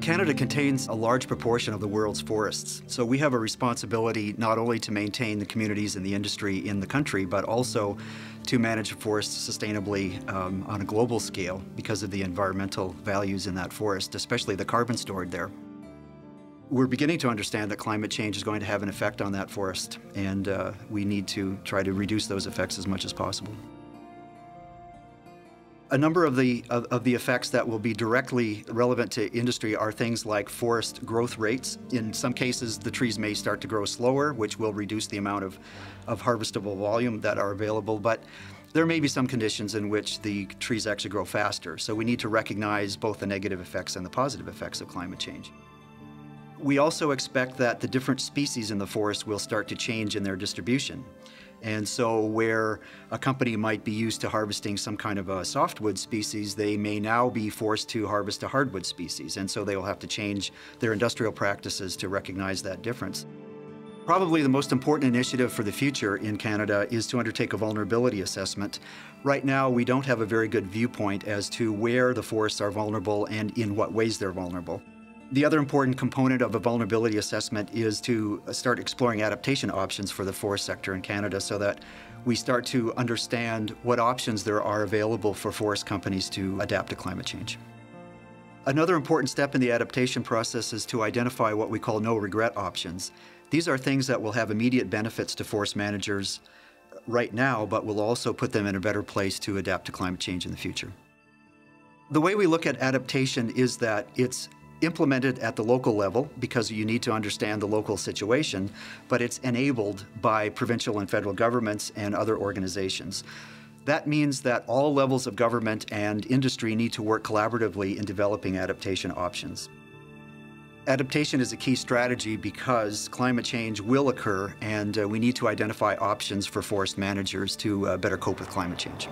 Canada contains a large proportion of the world's forests, so we have a responsibility not only to maintain the communities and the industry in the country, but also to manage forests sustainably on a global scale because of the environmental values in that forest, especially the carbon stored there. We're beginning to understand that climate change is going to have an effect on that forest, and we need to try to reduce those effects as much as possible. A number of the effects that will be directly relevant to industry are things like forest growth rates. In some cases, the trees may start to grow slower, which will reduce the amount of harvestable volume that are available. But there may be some conditions in which the trees actually grow faster. So we need to recognize both the negative effects and the positive effects of climate change. We also expect that the different species in the forest will start to change in their distribution. And so where a company might be used to harvesting some kind of a softwood species, they may now be forced to harvest a hardwood species. And so they will have to change their industrial practices to recognize that difference. Probably the most important initiative for the future in Canada is to undertake a vulnerability assessment. Right now, we don't have a very good viewpoint as to where the forests are vulnerable and in what ways they're vulnerable. The other important component of a vulnerability assessment is to start exploring adaptation options for the forest sector in Canada so that we start to understand what options there are available for forest companies to adapt to climate change. Another important step in the adaptation process is to identify what we call no-regret options. These are things that will have immediate benefits to forest managers right now, but will also put them in a better place to adapt to climate change in the future. The way we look at adaptation is that it's implemented at the local level because you need to understand the local situation, but it's enabled by provincial and federal governments and other organizations. That means that all levels of government and industry need to work collaboratively in developing adaptation options. Adaptation is a key strategy because climate change will occur, and we need to identify options for forest managers to better cope with climate change.